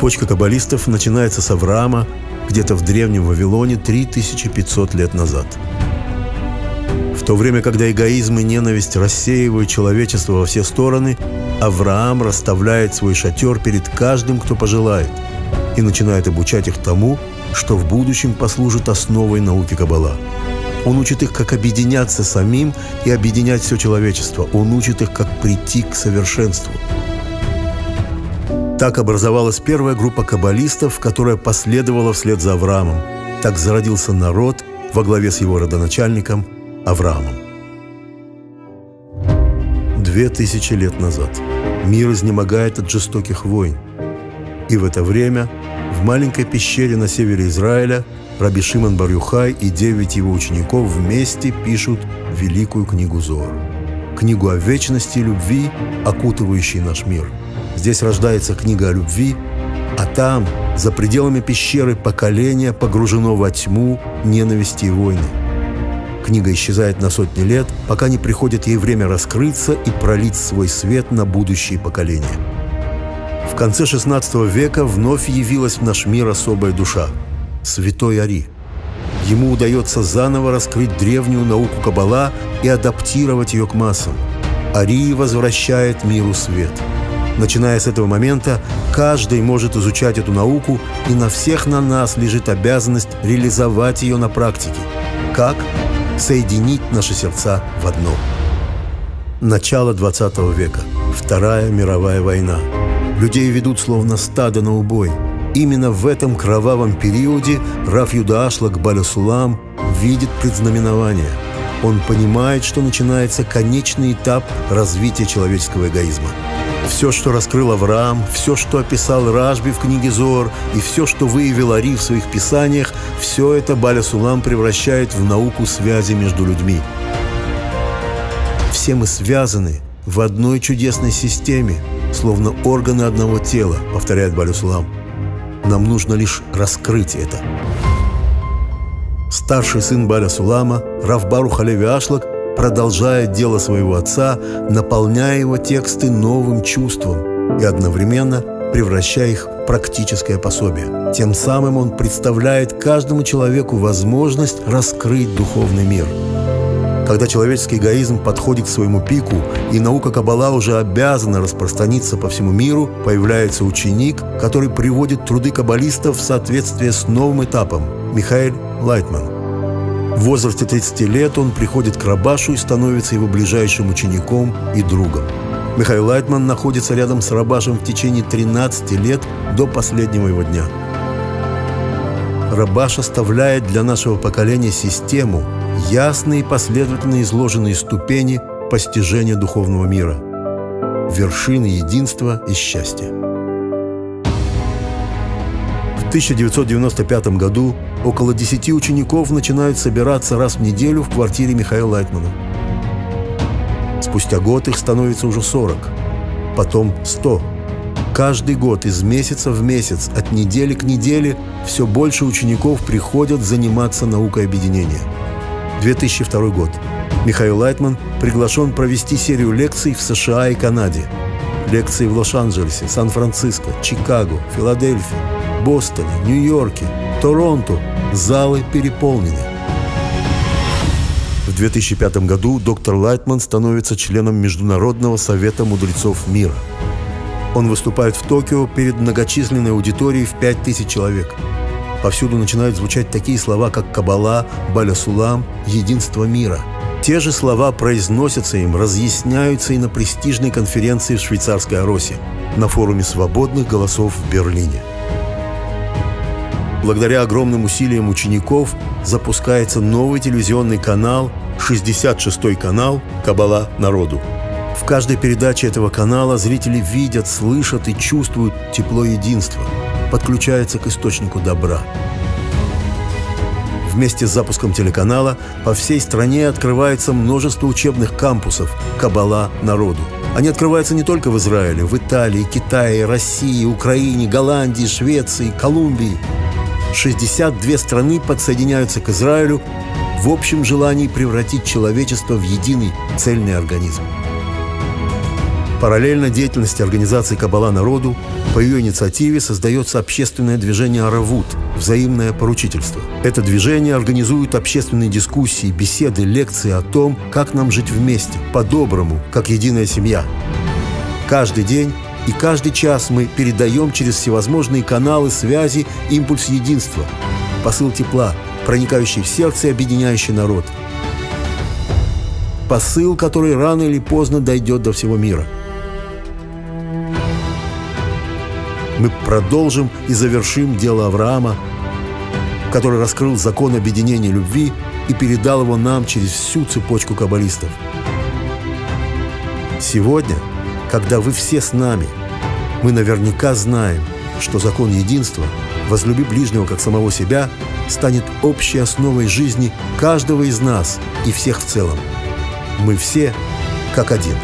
Цепочка каббалистов начинается с Авраама, где-то в древнем Вавилоне 3500 лет назад. В то время, когда эгоизм и ненависть рассеивают человечество во все стороны, Авраам расставляет свой шатер перед каждым, кто пожелает, и начинает обучать их тому, что в будущем послужит основой науки каббала. Он учит их, как объединяться самим и объединять все человечество. Он учит их, как прийти к совершенству. Так образовалась первая группа каббалистов, которая последовала вслед за Авраамом. Так зародился народ во главе с его родоначальником Авраамом. 2000 лет назад мир изнемогает от жестоких войн. И в это время в маленькой пещере на севере Израиля Раби Шимон Барюхай и 9 его учеников вместе пишут великую книгу Зоар. Книгу о вечности и любви, окутывающей наш мир. Здесь рождается книга о любви, а там, за пределами пещеры, поколение погружено во тьму, ненависти и войны. Книга исчезает на сотни лет, пока не приходит ей время раскрыться и пролить свой свет на будущие поколения. В конце XVI века вновь явилась в наш мир особая душа – святой Ари. Ему удается заново раскрыть древнюю науку каббала и адаптировать ее к массам. Ари возвращает миру свет. Начиная с этого момента, каждый может изучать эту науку, и на всех на нас лежит обязанность реализовать ее на практике. Как? Соединить наши сердца в одно. Начало XX века. Вторая мировая война. Людей ведут словно стадо на убой. Именно в этом кровавом периоде Рав Йегуда Ашлаг Бааль Сулам видит предзнаменование. Он понимает, что начинается конечный этап развития человеческого эгоизма. Все, что раскрыл Авраам, все, что описал Рашби в книге Зоар, и все, что выявил Ари в своих писаниях, все это Бааль Сулам превращает в науку связи между людьми. Все мы связаны в одной чудесной системе, словно органы одного тела, повторяет Бааль Сулам. Нам нужно лишь раскрыть это. Старший сын Бааля Сулама, Рафбарух Алевиашлак, продолжает дело своего отца, наполняя его тексты новым чувством и одновременно превращая их в практическое пособие. Тем самым он представляет каждому человеку возможность раскрыть духовный мир. Когда человеческий эгоизм подходит к своему пику, и наука каббала уже обязана распространиться по всему миру, появляется ученик, который приводит труды каббалистов в соответствие с новым этапом – Михаэль Лайтман. В возрасте 30 лет он приходит к Рабашу и становится его ближайшим учеником и другом. Михаэль Лайтман находится рядом с Рабашем в течение 13 лет до последнего его дня. Рабаш оставляет для нашего поколения систему, ясные и последовательно изложенные ступени постижения духовного мира, вершины единства и счастья. В 1995 году около 10 учеников начинают собираться раз в неделю в квартире Михаэля Лайтмана. Спустя год их становится уже 40, потом 100. Каждый год, из месяца в месяц, от недели к неделе, все больше учеников приходят заниматься наукой объединения. 2002 год. Михаэль Лайтман приглашен провести серию лекций в США и Канаде. Лекции в Лос-Анджелесе, Сан-Франциско, Чикаго, Филадельфии, Бостоне, Нью-Йорке, Торонто. Залы переполнены. В 2005 году доктор Лайтман становится членом Международного совета мудрецов мира. Он выступает в Токио перед многочисленной аудиторией в 5000 человек. Повсюду начинают звучать такие слова, как «каббала», «Бааль Сулам», «единство мира». Те же слова произносятся им, разъясняются и на престижной конференции в швейцарской Аросе, на форуме свободных голосов в Берлине. Благодаря огромным усилиям учеников запускается новый телевизионный канал, 66-й канал «Каббала народу». В каждой передаче этого канала зрители видят, слышат и чувствуют тепло единства, подключается к источнику добра. Вместе с запуском телеканала по всей стране открывается множество учебных кампусов «Каббала народу». Они открываются не только в Израиле, в Италии, Китае, России, Украине, Голландии, Швеции, Колумбии. 62 страны подсоединяются к Израилю в общем желании превратить человечество в единый цельный организм. Параллельно деятельности организации «Каббала народу» по ее инициативе создается общественное движение «Аравут» – взаимное поручительство. Это движение организует общественные дискуссии, беседы, лекции о том, как нам жить вместе, по-доброму, как единая семья. Каждый день и каждый час мы передаем через всевозможные каналы связи импульс единства, посыл тепла, проникающий в сердце и объединяющий народ. Посыл, который рано или поздно дойдет до всего мира. Мы продолжим и завершим дело Авраама, который раскрыл закон объединения любви и передал его нам через всю цепочку каббалистов. Сегодня, когда вы все с нами, мы наверняка знаем, что закон единства «возлюби ближнего, как самого себя» станет общей основой жизни каждого из нас и всех в целом. Мы все как один.